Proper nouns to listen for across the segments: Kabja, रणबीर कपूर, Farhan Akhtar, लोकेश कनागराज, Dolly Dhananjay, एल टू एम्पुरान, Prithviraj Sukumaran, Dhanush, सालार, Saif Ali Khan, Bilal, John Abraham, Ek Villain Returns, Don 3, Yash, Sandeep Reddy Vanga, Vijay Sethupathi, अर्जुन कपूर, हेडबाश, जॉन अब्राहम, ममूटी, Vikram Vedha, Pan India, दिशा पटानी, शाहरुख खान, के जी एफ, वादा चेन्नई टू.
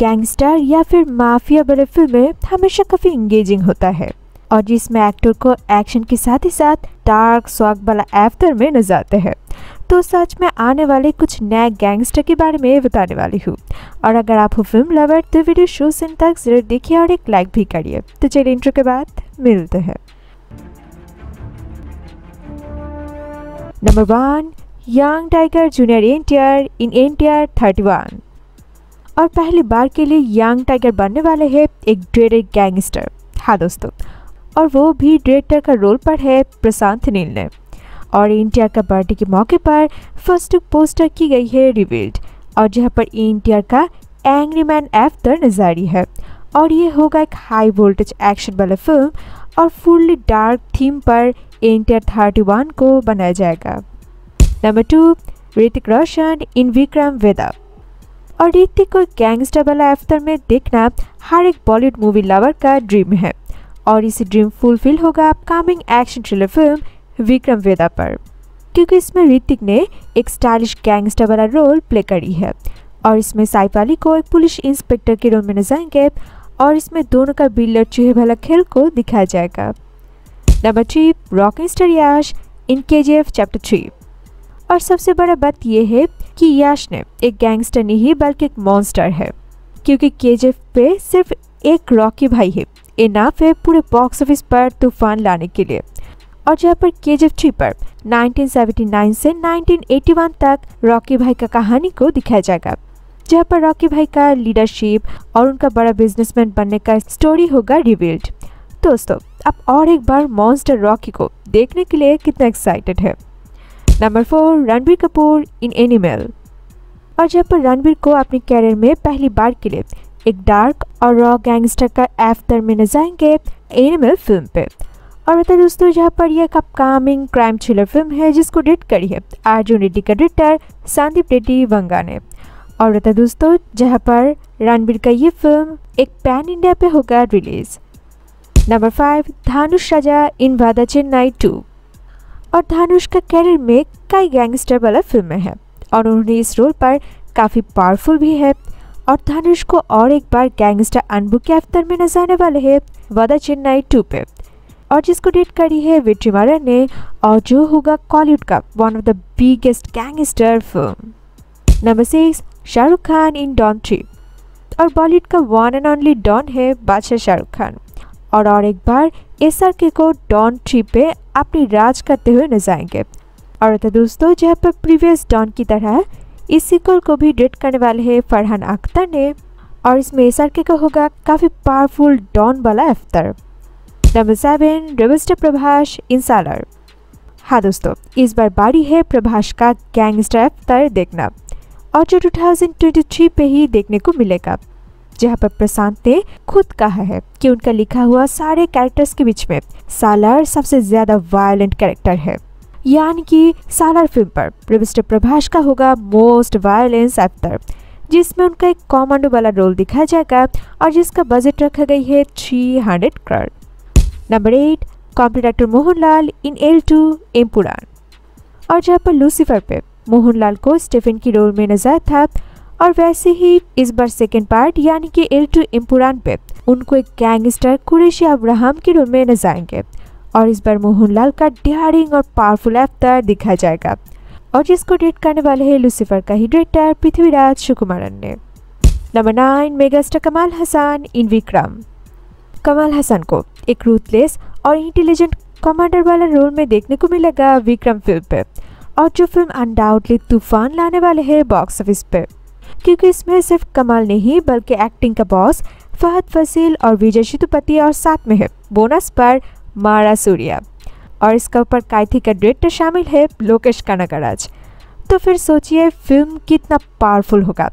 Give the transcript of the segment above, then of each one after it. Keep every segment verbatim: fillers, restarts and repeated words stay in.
Gangster या फिर mafia वाले फिल्में हमेशा काफ़ी इंगेजिंग होता है और जिसमें एक्टर को एक्शन के साथ ही साथ डार्क शॉक वाला एफ्टर में नजर आते हैं। तो सच में आने वाले कुछ नए गैंगस्टर के बारे में बताने वाली हूँ और अगर आप हो फिल्म लवर तो वीडियो शो से अंत तक जरूर देखिए और एक लाइक भी करिए। तो चलिए इंट्रो के बाद मिलते हैं। Number one, young tiger junior N T R in N T R thirty one. और पहली बार के लिए यंग टाइगर बनने वाले हैं एक ड्रेडेड गैंगस्टर। हाँ दोस्तों, और वो भी डायरेक्टर का रोल पर है प्रशांत नील ने। और एन टी आर का बर्थडे के मौके पर फर्स्ट लुक पोस्टर की गई है रिवील्ड और जहां पर एन टी आर का एंग्री मैन एफ्टर नजारी है। और ये होगा एक हाई वोल्टेज एक्शन वाला फिल्म और फुल्ली डार्क थीम पर एन टी आर थर्टी वन को बनाया जाएगा। Number two, Hrithik Roshan in Vikram Vedha. और ऋतिक को गैंगस्टर वाला एफ्टर में देखना हर एक बॉलीवुड मूवी लवर का ड्रीम है और इसे ड्रीम फुलफिल होगा upcoming action thriller film Vikram Vedha पर, क्योंकि इसमें ऋतिक ने एक स्टाइलिश गैंगस्टर वाला रोल प्ले करी है। और इसमें सैफ अली को एक पुलिस इंस्पेक्टर के रोल में नजर आएंगे और इसमें दोनों का बिल्डर चूहे भला खेल को दिखाया जाएगा। Number three, rocking star Yash in के जी एफ chapter three. और सबसे बड़ा बात यह है कि यश ने एक गैंगस्टर नहीं बल्कि एक मॉन्स्टर है, क्योंकि के जी एफ पे सिर्फ एक रॉकी भाई है इनाफ है पूरे बॉक्स ऑफिस पर तूफान लाने के लिए। और जहाँ पर के जी एफ थ्री पर नाइनटीन सेवेंटी नाइन से नाइनटीन एटी वन तक रॉकी भाई का कहानी को दिखाया जाएगा, जहाँ पर रॉकी भाई का लीडरशिप और उनका बड़ा बिजनेसमैन बनने का स्टोरी होगा रिवील्ड। दोस्तों, आप और एक बार मॉन्स्टर रॉकी को देखने के लिए कितना एक्साइटेड है। Number four, रणबीर कपूर in animal. और जहाँ पर रणबीर को अपने कैरियर में पहली बार के लिए एक डार्क और रॉ गैंगस्टर का एफ्टर में नजर आएंगे एनिमल फिल्म पे। और बता दोस्तों, जहाँ पर यह एक अपकमिंग क्राइम थ्रिलर फिल्म है जिसको डायरेक्ट करी है अर्जुन रेड्डी का डायरेक्टर संदीप रेड्डी वंगा ने। और बता दोस्तों, जहाँ पर रणबीर का ये फिल्म एक पैन इंडिया पे होगा release. Number five, Dhanush Raja in वादा चेन्नई टू। और धानुष का कैरियर में कई गैंगस्टर वाला फिल्में हैं और उन्होंने इस रोल पर काफ़ी पावरफुल भी है। और धानुष को और एक बार गैंगस्टर अनबू के अफ्तर में नजर आने वाले हैं वादा चेन्नई टू पे, और जिसको डेट करी है वेट्री मरन ने और जो होगा कॉलीवुड का one of the biggest gangster film. Number six, शाहरुख खान in Don three. और बॉलीवुड का वन एंड ओनली डॉन है बादशाह शाहरुख खान, और और एक बार एस आर के को डॉन थ्री पे अपनी राज करते हुए नजर आएंगे। और तो दोस्तों, जहाँ पर प्रीवियस डॉन की तरह इस सीक्वल को भी डायरेक्ट करने वाले हैं फरहान अख्तर ने, और इसमें एस आर के का होगा काफ़ी पावरफुल डॉन वाला एफ्टर। Number seven, rebel star Prabhas in Salaar. हाँ दोस्तों, इस बार बारी है प्रभास का गैंगस्टर एफ्टर देखना और जो टू थाउजेंड ट्वेंटी थ्री पे ही देखने को मिलेगा, जहाँ पर प्रशांत ने खुद कहा है कि उनका लिखा हुआ सारे कैरेक्टर्स के बीच में सालार सबसे ज्यादा वायलेंट कैरेक्टर है, यानी कि सालार फिल्म पर प्रोड्यूसर प्रभास का होगा मोस्ट वायलेंस एक्टर, जिसमें उनका एक कमांडो वाला रोल दिखाया जाएगा और जिसका बजट रखा गई है three hundred crore. Number eight, comedy actor Mohanlal in एल टू एम्पुरान। और जहाँ पर लूसीफर पे मोहनलाल को स्टीफन की रोल में नजर था, और वैसे ही इस बार सेकेंड पार्ट यानी कि एल टू एम्पुरान पे उनको एक गैंगस्टर कुरेशी अब्राहम के रूप में नजर आएंगे, और इस बार मोहनलाल का डेयरिंग और पावरफुल अवतार दिखाया जाएगा, और जिसको डायरेक्ट करने वाले हैं लूसीफर का ही डायरेक्टर पृथ्वीराज सुकुमारन ने। नंबर नाइन, मेगास्टार कमाल हासान इन विक्रम। कमाल हासान को एक रूथलेस और इंटेलिजेंट कमांडर वाला रोल में देखने को मिलेगा विक्रम फिल्म पे, और जो फिल्म अनडाउटली तूफान लाने वाले है बॉक्स ऑफिस पे, क्योंकि इसमें सिर्फ कमाल नहीं बल्कि एक्टिंग का बॉस फहद फासिल और विजय सेतुपति और साथ में है बोनस पर मारा सूरिया, और इसका ऊपर काइथी का डायरेक्टर शामिल है लोकेश कनागराज। तो फिर सोचिए फिल्म कितना पावरफुल होगा,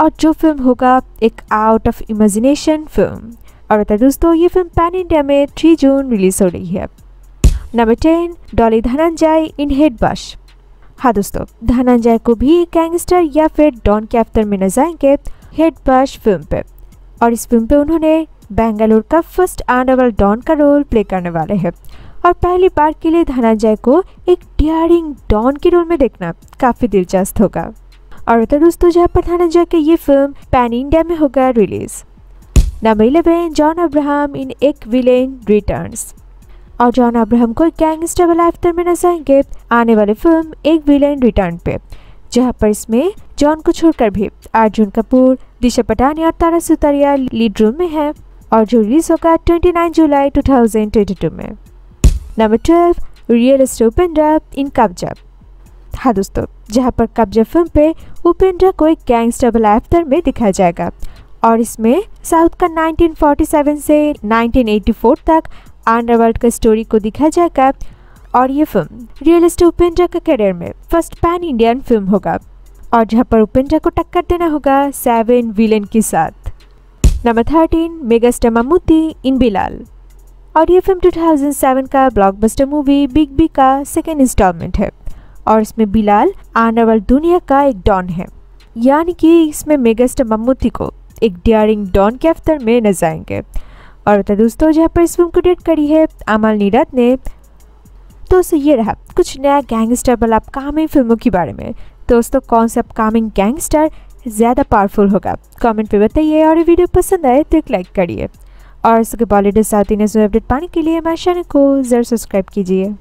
और जो फिल्म होगा एक आउट ऑफ इमेजिनेशन फिल्म। और बता दोस्तों, ये फिल्म पैन इंडिया में थ्री जून रिलीज हो रही है। Number ten, Dolly Dhananjay in हेडबाश। हाँ दोस्तों, धनंजय को भी गैंगस्टर या फिर डॉन के अफ्तर में नजर आएंगे हेडबैश फिल्म पे, और इस फिल्म पे उन्होंने बेंगलुरु का फर्स्ट अंडरवर्ल्ड डॉन का रोल प्ले करने वाले हैं, और पहली बार के लिए धनंजय को एक डेयरिंग डॉन के रोल में देखना काफ़ी दिलचस्प होगा। और तो दोस्तों जहाँ पर धनंजय की ये फिल्म पैन इंडिया में होगा release. Number eleven, जॉन अब्राहम in Ek villain returns. और जॉन अब्राहम को गैंगस्टर वाला एक्टर में नजर आएंगे आने वाली फिल्म एक विलेन रिटर्न पे, जहां पर इसमें जॉन को छोड़कर भी अर्जुन कपूर, दिशा पटानी और तारा सुतारिया लीड रोल में है और जो रिलीज होगा उनतीस जुलाई दो हज़ार बाईस में। Number twelve, real star Upendra in Kabzaa. हाँ दोस्तों, जहां पर कब्जा फिल्म पे उपेंद्रा को एक गैंगस्टर वाला एक्टर में दिखाया जाएगा और इसमें साउथ का नाइनटीन फोर्टी सेवन से नाइनटीन एटी फोर तक अंडरवर्ल्ड का स्टोरी को दिखाया जाएगा और ये फिल्म रियल स्टार उपेंद्रा का करियर में फर्स्ट पैन इंडियन फिल्म होगा और जहां पर उपेंद्रा को टक्कर देना होगा सेवन विलेन के साथ। Number thirteen, mega star ममूटी in Bilal. और ये फिल्म दो हज़ार सात का ब्लॉकबस्टर मूवी बिग बी का सेकेंड इंस्टॉलमेंट है और इसमें बिलाल अंडरवर्ल्ड दुनिया का एक डॉन है, यानी कि इसमें मेगा स्टार ममूटी को एक डियरिंग डॉन के अवतार में नजर आएंगे। और बता दोस्तों जहाँ पर इस फिल्म को डायरेक्ट करी है अमल नीरद ने। दोस्तों ये रहा कुछ नया गैंगस्टर वाला अपकमिंग फिल्मों के बारे में। दोस्तों कौन सा अपकमिंग गैंगस्टर ज़्यादा पावरफुल होगा कमेंट पे बताइए और ये वीडियो पसंद आए तो एक लाइक करिए और इसके बॉलीवुड साउथ इंडियन अपडेट पाने के लिए हमारे चैनल को जरूर सब्सक्राइब कीजिए।